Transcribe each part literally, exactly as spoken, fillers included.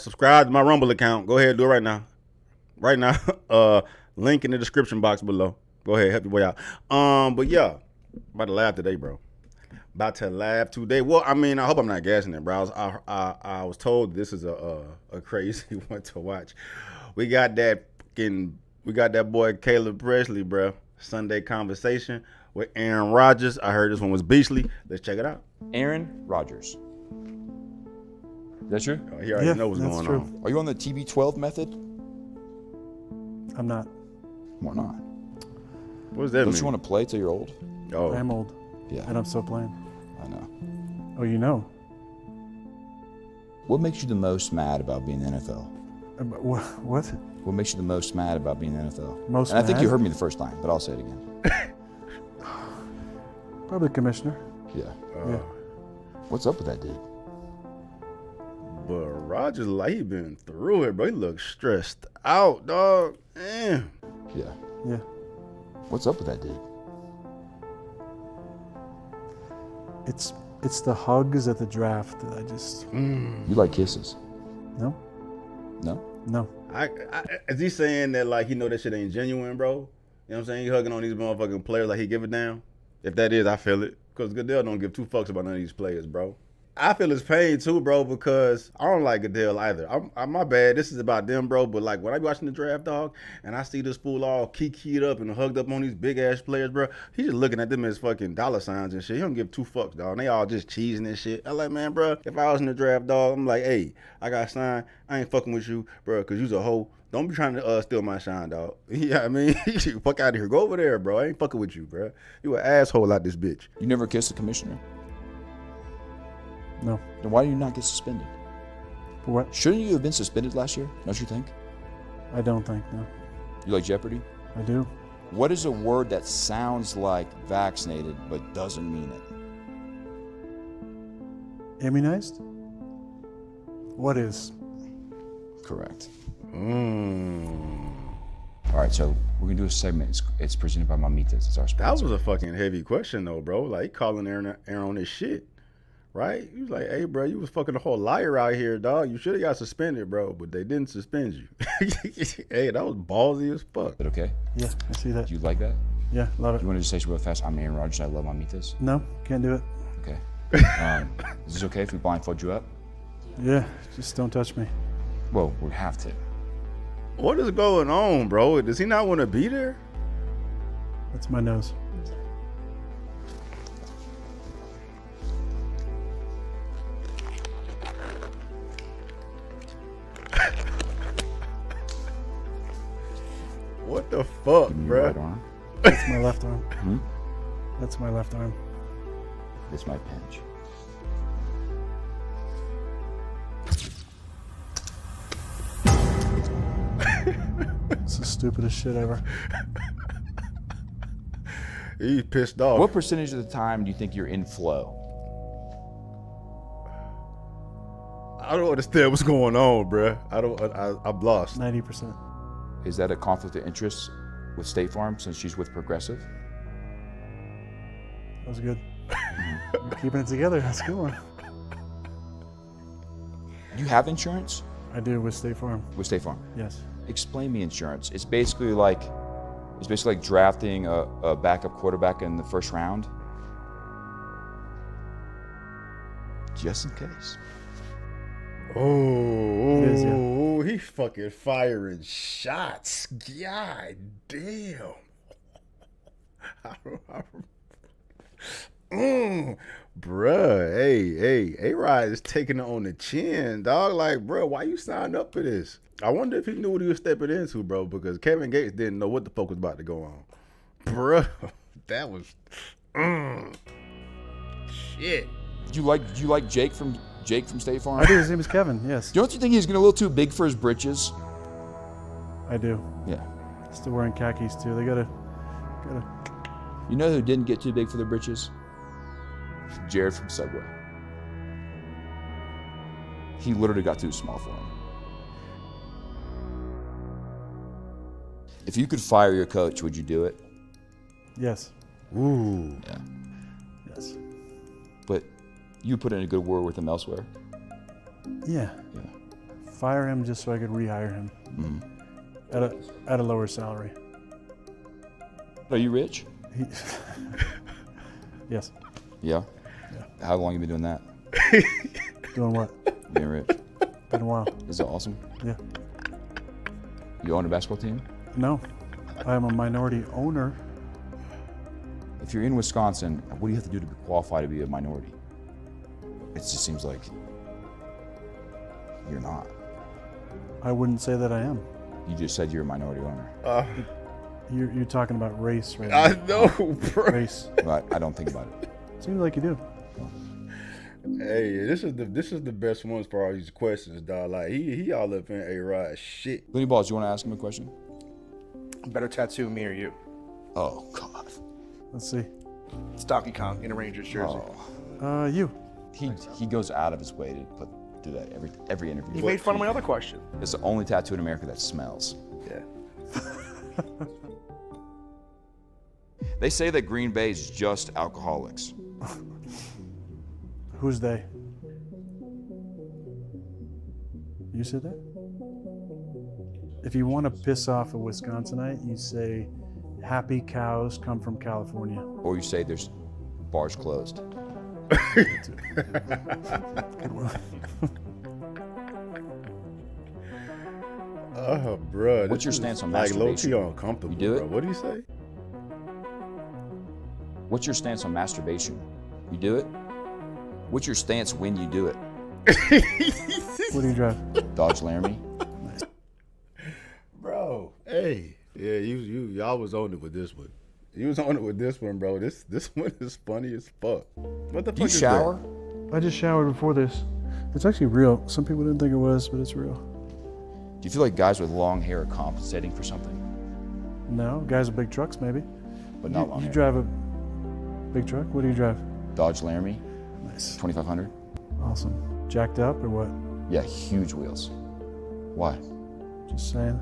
subscribe to my Rumble account. Go ahead, do it right now. Right now. Uh, link in the description box below. Go ahead, help your boy out. Um, but yeah, about to laugh today, bro. About to laugh today. Well, I mean, I hope I'm not gassing it, bro. I was, I, I, I was told this is a, a a crazy one to watch. We got that fucking, we got that boy Caleb Pressely, bro. Sundae Conversation with Aaron Rodgers. I heard this one was beastly. Let's check it out. Aaron Rodgers. Is that true? Oh, he already yeah, knows what's going true. on. Are you on the T B twelve method? I'm not. Why not? What does that Don't mean? Don't you want to play till you're old? Oh. I'm old. Yeah. And I'm still playing. I know. Oh, you know. What makes you the most mad about being in the N F L? Uh, what? What makes you the most mad about being in the N F L? Most and mad? I think you heard me the first time, but I'll say it again. Probably commissioner. Yeah. Uh, yeah. What's up with that dude? But Rodgers, like, he been through it, bro. He looks stressed out, dog. Damn. Yeah. Yeah. What's up with that dude? It's it's the hugs at the draft that I just. Mm. You like kisses? No. No. No. I, I is he saying that like he know that shit ain't genuine, bro? You know what I'm saying? He hugging on these motherfucking players like he give a damn. If that is, I feel it. Cause Goodell don't give two fucks about none of these players, bro. I feel his pain too, bro, because I don't like Goodell either. I'm, I'm my bad. This is about them, bro. But like when I be watching the draft, dog, and I see this fool all kikied up and hugged up on these big ass players, bro. He's just looking at them as fucking dollar signs and shit. He don't give two fucks, dog. And they all just cheesing and shit. I like, man, bro. If I was in the draft, dog, I'm like, hey, I got signed. I ain't fucking with you, bro, cause you's a hoe. Don't be trying to uh, steal my shine, dog. Yeah, I mean, fuck out of here. Go over there, bro. I ain't fucking with you, bro. You an asshole out this bitch. You never kissed a commissioner? No. Then why do you not get suspended? For what? Shouldn't you have been suspended last year? Don't you think? I don't think, no. You like Jeopardy? I do. What is a word that sounds like vaccinated but doesn't mean it? Immunized? What is? Correct. Mm. All right, so we're going to do a segment. It's, it's presented by Mamitas. It's our sponsor. That was a fucking heavy question, though, bro. Like, calling Aaron, Aaron on his shit. Right? You was like, hey, bro, you was fucking a whole liar out here, dog. You should have got suspended, bro, but they didn't suspend you. Hey, that was ballsy as fuck. But okay? Yeah, I see that. You like that? Yeah, love it. You want to just say it real fast? I'm Aaron Rodgers. I love Mamitas. No, can't do it. Okay. Um, is this okay if we blindfold you up? Yeah, just don't touch me. Well, we have to. What is going on, bro? Does he not want to be there? That's my nose. What the fuck, bro? Right arm. That's my left arm. Hmm? That's my left arm. It's my pinch. It's the stupidest shit ever. He pissed off. What percentage of the time do you think you're in flow? I don't understand what's going on, bro. I don't. I, I'm lost. ninety percent. Is that a conflict of interest with State Farm since she's with Progressive? That was good. You're keeping it together. That's a good one. You have insurance? I do, with State Farm. With State Farm? Yes. Explain me insurance. It's basically like it's basically like drafting a, a backup quarterback in the first round. Just in case. Oh, is, yeah. oh, he fucking firing shots. God damn. I don't, I don't. Mm, bruh, hey, hey, A-Rod is taking it on the chin, dog. Like, bruh, why you signed up for this? I wonder if he knew what he was stepping into, bro, because Kevin Gates didn't know what the fuck was about to go on. Bruh, that was... Mm, shit. You like, you like Jake from... Jake from State Farm? I do. His name is Kevin, yes. Don't you think he's getting a little too big for his britches? I do. Yeah. Still wearing khakis, too. They gotta, gotta... You know who didn't get too big for their britches? Jared from Subway. He literally got too small for him. If you could fire your coach, would you do it? Yes. Ooh. Yeah. Yes. But... you put in a good word with him elsewhere. Yeah. Yeah. fire him just so I could rehire him mm. at a at a lower salary. Are you rich? He, yes. Yeah? Yeah. How long have you been doing that? Doing what? Being rich. Been a while. Is that awesome? Yeah. You own a basketball team? No. I am a minority owner. If you're in Wisconsin, what do you have to do to qualify to be a minority? It just seems like you're not. I wouldn't say that I am. You just said you're a minority owner. Uh, you're, you're talking about race right now. I know, bro. Race. Well, I, I don't think about it. Seems like you do. Hey, this is the this is the best ones for all these questions, dog. Like he he all up in A-Rod shit. Looney Balls, you want to ask him a question? Better tattoo, me or you? Oh God. Let's see. It's Donkey Kong in a Rangers jersey. Oh. Uh, you. He he goes out of his way to put do that every every interview. He made fun of my other question. It's the only tattoo in America that smells. Yeah. They say that Green Bay is just alcoholics. Who's they? You said that? If you want to piss off a Wisconsinite, you say happy cows come from California. Or you say there's bars closed. Good one. Oh, bro. What's your stance on masturbation? Like low-key uncomfortable, you do it? Bro. What do you say? What's your stance on masturbation? You do it? What's your stance when you do it? What do you drive? Dodge Laramie. Nice. Bro, hey. Yeah, you you y'all was on it with this one. You was on it with this one, bro. This this one is funny as fuck. What the do fuck you is shower? That? I just showered before this. It's actually real. Some people didn't think it was, but it's real. Do you feel like guys with long hair are compensating for something? No, guys with big trucks maybe. But not you, long you hair. You drive a big truck? What do you drive? Dodge Laramie. Nice. twenty-five hundred. Awesome. Jacked up or what? Yeah, huge wheels. Why? Just saying.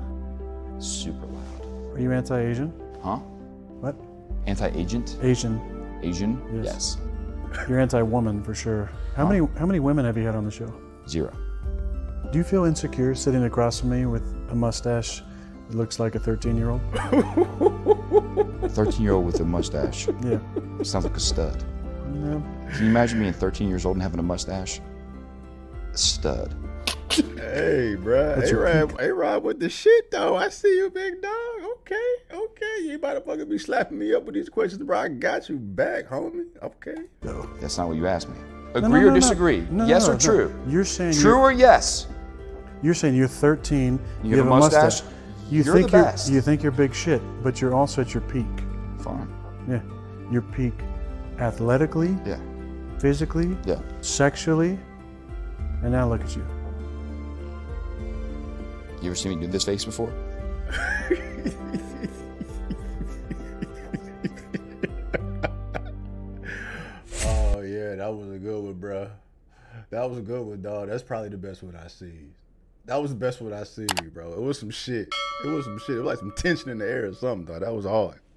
Super loud. Are you anti-Asian? Huh? What? Anti-agent? Asian. Asian? Yes. yes. You're anti-woman for sure. How huh? many How many women have you had on the show? Zero. Do you feel insecure sitting across from me with a mustache that looks like a thirteen-year-old? thirteen-year-old with a mustache? Yeah. Sounds like a stud. No. Can you imagine being thirteen years old and having a mustache? Stud. Hey, bro. A-Rod, A-Rod with the shit, though. I see you, big dog. Okay, okay. You about to fucking be slapping me up with these questions, bro. I got you back, homie. Okay. No, that's not what you asked me. Agree no, no, no, or disagree? No, no, yes no, or no. true? You're saying true you're, or yes? You're saying you're thirteen. You, you have, have a mustache. mustache. You you're think the best. You're, you think you're big shit, but you're also at your peak. Fine. Yeah, your peak. Athletically, yeah. Physically, yeah. Sexually, and now look at you. You ever seen me do this face before? Oh yeah, that was a good one, bro. That was a good one, dog. That's probably the best one I see. That was the best one I see, bro. It was some shit. It was some shit. It was like some tension in the air or something, dog. That was hard.